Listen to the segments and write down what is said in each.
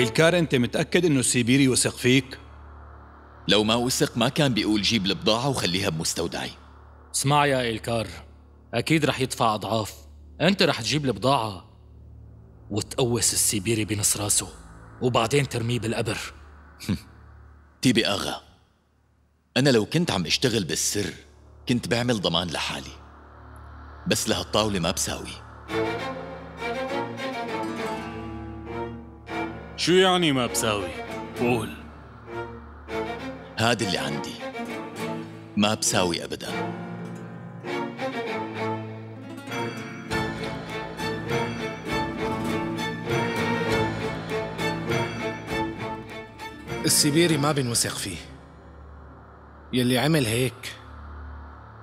هيلكار، أنت متأكد إنه السيبيري وثق فيك؟ لو ما وثق ما كان بيقول جيب البضاعة وخليها بمستودعي. اسمع يا هيلكار، أكيد رح يدفع أضعاف، أنت رح تجيب البضاعة وتقوس السيبيري بنص راسه وبعدين ترميه بالقبر. تيبي أغا، أنا لو كنت عم أشتغل بالسر كنت بعمل ضمان لحالي، بس لهالطاولة ما بساوي. شو يعني ما بساوي؟ قول. هاد اللي عندي، ما بساوي أبداً. السيبيري ما بنوثق فيه، يلي عمل هيك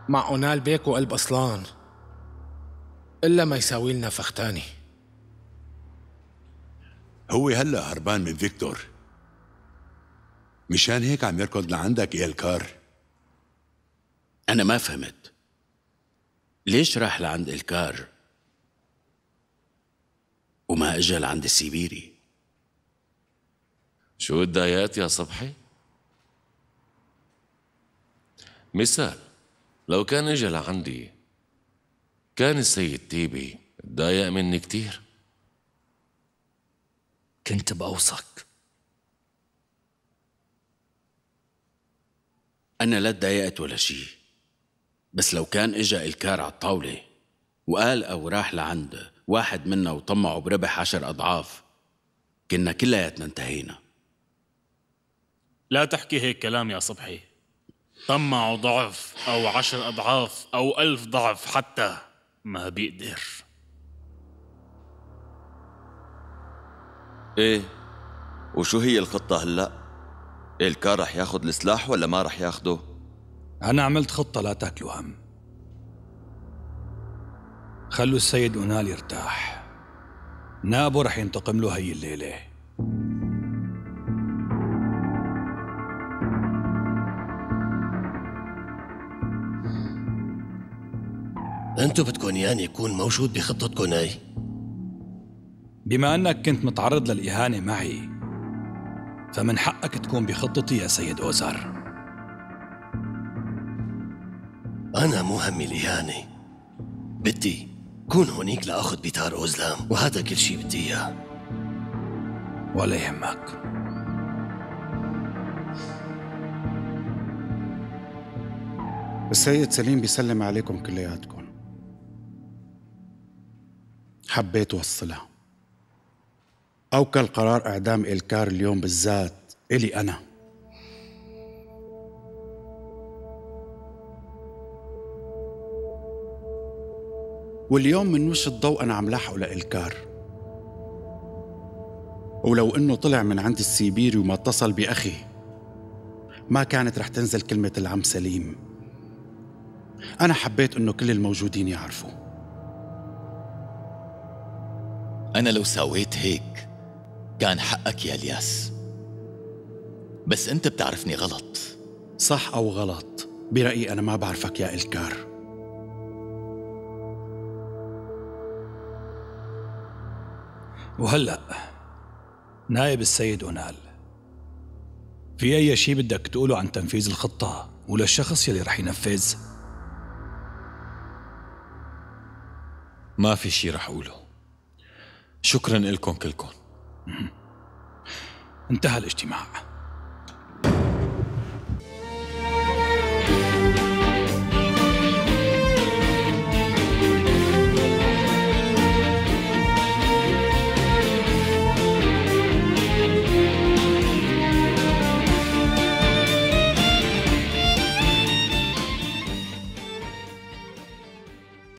مع أونال بيك وقلب أصلان، إلا ما يساوي لنا فختاني. هو هلأ هربان من فيكتور، مشان هيك عم يركض لعندك يا هيلكار. أنا ما فهمت ليش راح لعند هيلكار وما أجا لعند السيبيري. شو الدايات يا صبحي؟ مثال لو كان اجى لعندي كان السيد تيبي اتضايق مني كتير، كنت بأوصك. أنا لا اتضايقت ولا شي، بس لو كان اجى هيلكار على الطاولة وقال أو راح لعند واحد منا وطمعه بربح 10 أضعاف كنا كلياتنا انتهينا. لا تحكي هيك كلام يا صبحي، طمعوا ضعف أو 10 أضعاف أو 1000 ضعف حتى ما بيقدر. إيه وشو هي الخطة هلأ؟ هيلكار رح ياخد السلاح ولا ما رح ياخده؟ أنا عملت خطة لا تاكلوا هم، خلوا السيد أونال يرتاح، نائبه رح ينتقم له هي الليلة. أنتو بدكن ياني يكون موجود بخطتكن هاي؟ بما أنك كنت متعرض للإهانة معي فمن حقك تكون بخطتي يا سيد أوزار. أنا مو همي الإهانة، بدي كون هونيك لأخذ بيتار أوزلام وهذا كل شي بدي إياه. ولا يهمك. السيد سليم بيسلم عليكم كلياتكم، حبيت وصلها. أوكل قرار إعدام هيلكار اليوم بالذات إلي أنا. واليوم من وش الضوء أنا عم لاحقه لهيلكار، ولو إنه طلع من عند السيبيري وما اتصل بأخي ما كانت رح تنزل كلمة العم سليم. أنا حبيت إنه كل الموجودين يعرفوا. أنا لو سويت هيك كان حقك يا الياس، بس أنت بتعرفني غلط. صح أو غلط، برأيي أنا ما بعرفك يا هيلكار. وهلأ نائب السيد أونال، في أي شيء بدك تقوله عن تنفيذ الخطة وللشخص يلي رح ينفذ؟ ما في شيء رح أقوله، شكراً لكم كلكم. انتهى الاجتماع.